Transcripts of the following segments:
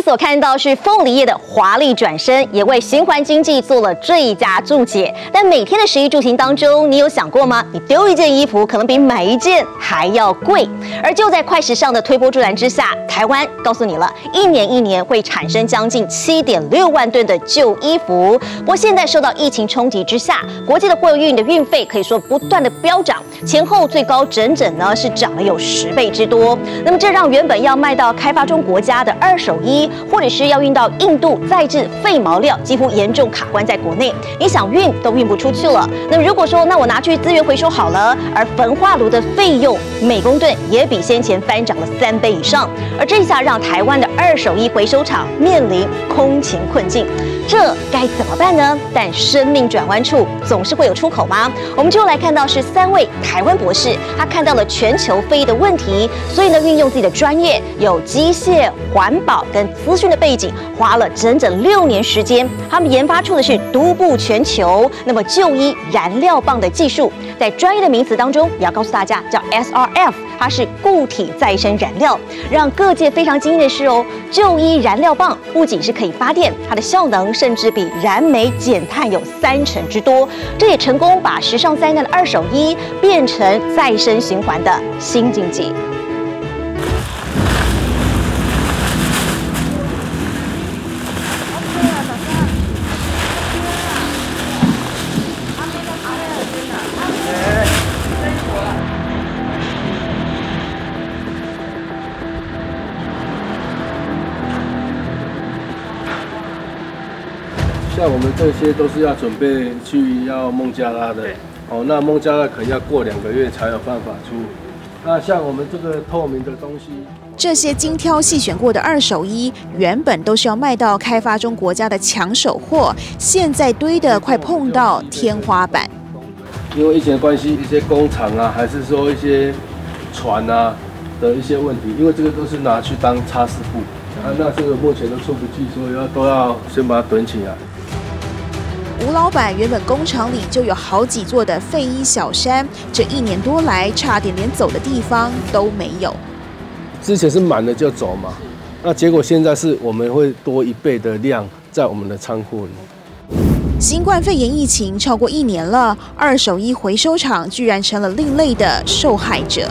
位所看到是凤梨业的华丽转身，也为循环经济做了最佳注解。但每天的食衣住行当中，你有想过吗？你丢一件衣服可能比买一件还要贵。而就在快时尚的推波助澜之下，台湾告诉你了，一年会产生将近7.6万吨的旧衣服。不过现在受到疫情冲击之下，国际的货运的运费可以说不断的飙涨，前后最高整呢是涨了有10倍之多。那么这让原本要卖到开发中国家的二手衣，或者是要运到印度再制废毛料，几乎严重卡关在国内，你想运都运不出去了。那如果说，那我拿去资源回收好了，而焚化炉的费用每公吨也比先前翻涨了3倍以上，而这下让台湾的二手衣回收厂面临空前困境，这该怎么办呢？但生命转弯处总是会有出口吗？我们就来看到是3位台湾博士，他看到了全球非的问题，所以呢，运用自己的专业，有机械、环保跟资讯的背景，花了整6年时间，他们研发出的是独步全球那么旧衣燃料棒的技术，在专业的名词当中也要告诉大家，叫 SRF， 它是固体再生燃料。让各界非常惊艳的是哦，旧衣燃料棒不仅是可以发电，它的效能甚至比燃煤减碳有30%之多，这也成功把时尚灾难的二手衣变成再生循环的新经济。像我们这些都是要准备去要孟加拉的，哦，那孟加拉可能要过2个月才有办法出。那像我们这个透明的东西，这些精挑细选过的二手衣，原本都是要卖到开发中国家的抢手货，现在堆得快碰到天花板。因为疫情的关系，一些工厂啊，还是说一些船啊的一些问题，因为这个都是拿去当擦拭布，那这个目前都出不去，所以都要先把它囤起来。吴老板原本工厂里就有好几座的废衣小山，这1年多来，差点连走的地方都没有。之前是满了就走嘛，那结果现在是我们会多1倍的量在我们的仓库里。新冠肺炎疫情超过1年了，二手衣回收厂居然成了另类的受害者。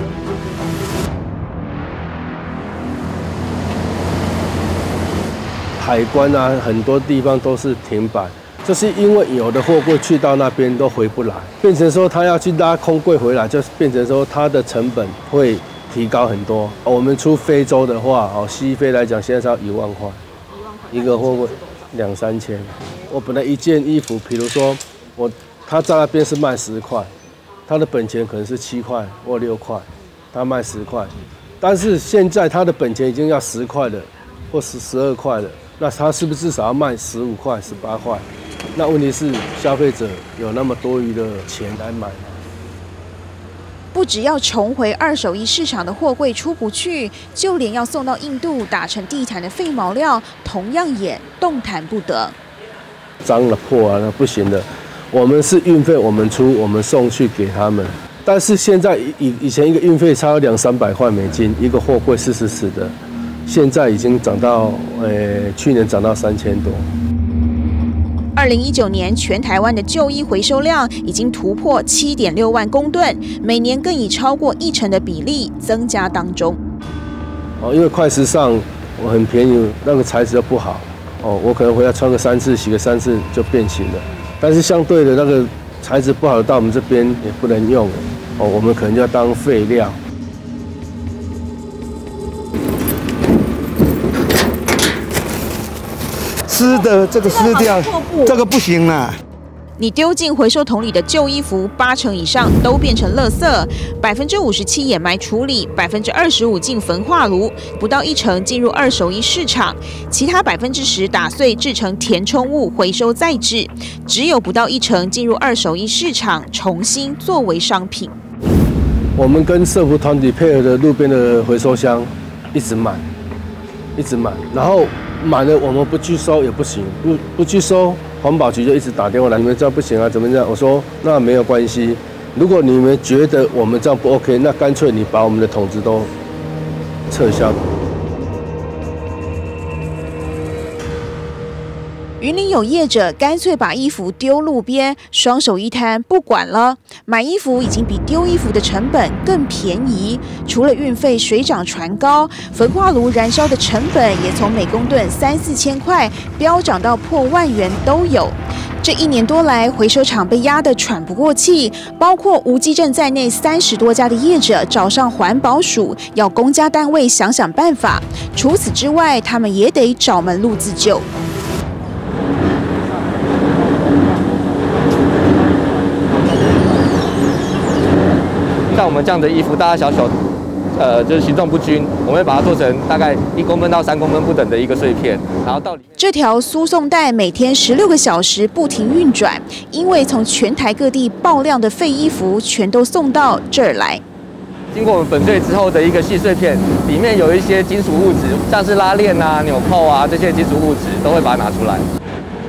海关啊，很多地方都是停摆。这是因为有的货柜去到那边都回不来，变成说他要去拉空柜回来，就变成说他的成本会提高很多。我们出非洲的话，哦，西非来讲现在是要1万块，一个货柜2、3千。我本来一件衣服，比如说他在那边是卖10块，他的本钱可能是7块或6块，他卖10块，但是现在他的本钱已经要10块了，或12块了，那他是不是至少要卖15块、18块？那问题是，消费者有那么多余的钱来买吗？不只要重回二手衣市场的货柜出不去，就连要送到印度打成地毯的废毛料，同样也动弹不得。脏了、破了，不行的。我们是运费，我们出，我们送去给他们。但是现在以前一个运费差200-300块美金，一个货柜40尺的，现在已经涨到，去年涨到3000多。2019年，全台湾的旧衣回收量已经突破7.6万公吨，每年更以超过1成的比例增加当中。哦，因为快时尚我很便宜，那个材质又不好，哦，我可能回家穿个3次、洗个3次就变形了。但是相对的那个材质不好的到我们这边也不能用，哦，我们可能就要当废料。湿的这个湿掉，这个不行啦。你丢进回收桶里的旧衣服，8成以上都变成垃圾，57%掩埋处理，25%进焚化炉，不到1成进入二手衣市场，其他10%打碎制成填充物回收再制，只有不到1成进入二手衣市场重新作为商品。我们跟社福团体配合的路边的回收箱，一直满，然后。满了我们不去收也不行，不去收，环保局就一直打电话来，你们这样不行啊，怎么样？我说那没有关系，如果你们觉得我们这样不 OK， 那干脆你把我们的桶子都撤销。云林有业者干脆把衣服丢路边，双手一摊不管了。买衣服已经比丢衣服的成本更便宜，除了运费水涨船高，焚化炉燃烧的成本也从每公吨3、4千块飙涨到破10000元都有。这一年多来，回收厂被压得喘不过气，包括无机镇在内30多家的业者找上环保署，要公家单位想想办法。除此之外，他们也得找门路自救。 像我们这样的衣服，大大小小，就是形状不均，我们会把它做成大概1公分到3公分不等的一个碎片，然后到里面。这条输送带每天16个小时不停运转，因为从全台各地爆量的废衣服全都送到这儿来。经过我们粉碎之后的一个细碎片，里面有一些金属物质，像是拉链啊、纽扣啊这些金属物质，都会把它拿出来。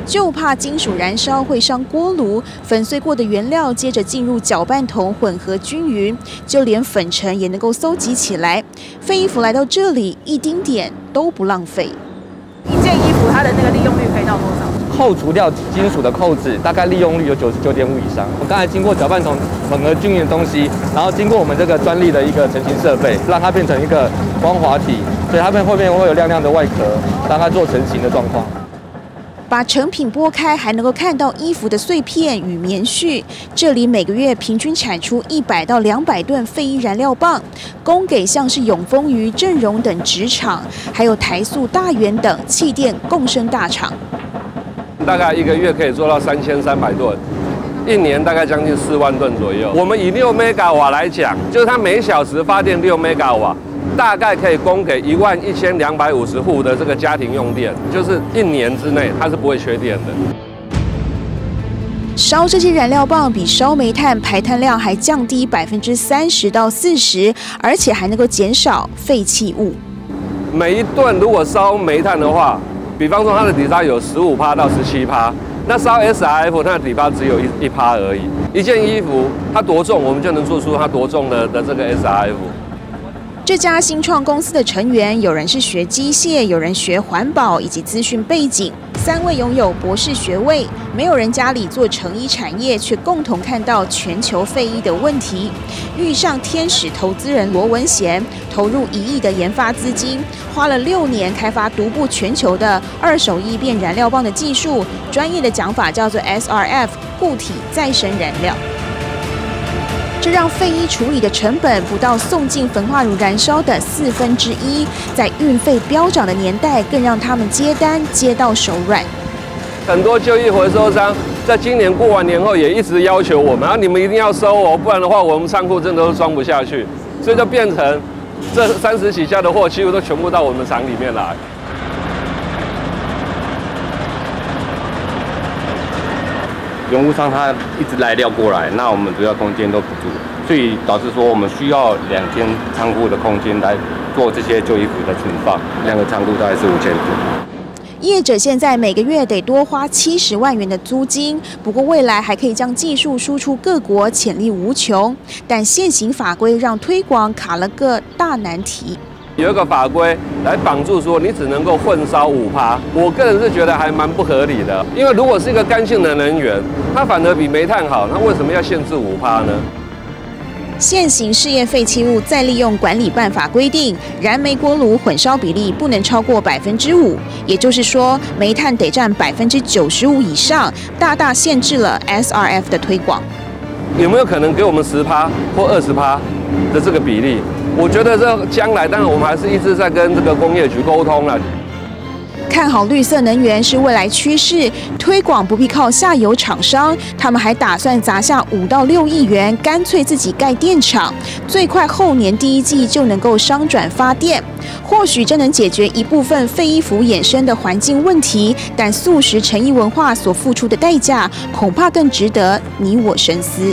就怕金属燃烧会伤锅炉，粉碎过的原料接着进入搅拌桶混合均匀，就连粉尘也能够搜集起来。废衣服来到这里，一丁点都不浪费。一件衣服它的那个利用率可以到多少？扣除掉金属的扣子，大概利用率有99.5% 以上。我刚才经过搅拌桶混合均匀的东西，然后经过我们这个专利的一个成型设备，让它变成一个光滑体，所以它们后面会有亮亮的外壳，让它做成型的状况。 把成品剥开，还能够看到衣服的碎片与棉絮。这里每个月平均产出100到200吨废衣燃料棒，供给像是永丰余、正荣等纸厂，还有台塑、大元等气电共生大厂。大概一个月可以做到3300吨，一年大概将近4万吨左右。我们以6 MW 来讲，就是它每小时发电6 MW。 大概可以供给11250户的这个家庭用电，就是一年之内它是不会缺电的。烧这些燃料棒比烧煤炭排碳量还降低30%到40%，而且还能够减少废弃物。每一吨如果烧煤炭的话，比方说它的底渣有15%到17%，那烧 SRF 它的底渣只有1%而已。一件衣服它多重，我们就能做出它多重的这个 SRF。 这家新创公司的成员，有人是学机械，有人学环保以及资讯背景，3位拥有博士学位，没有人家里做成衣产业，却共同看到全球废衣的问题。遇上天使投资人罗文贤，投入1亿的研发资金，花了6年开发独步全球的二手易变燃料棒的技术，专业的讲法叫做 SRF 固体再生燃料。 这让废衣处理的成本不到送进焚化炉燃烧的1/4，在运费飙涨的年代，更让他们接单接到手软。很多旧衣回收商在今年过完年后也一直要求我们，你们一定要收哦，不然的话我们仓库真的都装不下去，所以就变成这30几家的货几乎都全部到我们厂里面来。 原物商它一直来料过来，那我们主要空间都不足，所以导致说我们需要2间仓库的空间来做这些旧衣服的存放，2个仓库大概是5000吨。 业者现在每个月得多花70万元的租金，不过未来还可以将技术输出各国，潜力无穷。但现行法规让推广卡了个大难题。 有一个法规来绑住说你只能够混烧5%，我个人是觉得还蛮不合理的。因为如果是一个干性的能源，它反而比煤炭好，那为什么要限制5%呢？现行事业废弃物再利用管理办法规定，燃煤锅炉混烧比例不能超过5%，也就是说煤炭得占95%以上，大大限制了 SRF 的推广。有没有可能给我们10%或20%的这个比例？ 我觉得这将来，当然我们还是一直在跟这个工业局沟通了。看好绿色能源是未来趋势，推广不必靠下游厂商，他们还打算砸下5到6亿元，干脆自己盖电厂，最快后年第1季就能够商转发电。或许这能解决一部分废衣服衍生的环境问题，但素食成衣文化所付出的代价，恐怕更值得你我深思。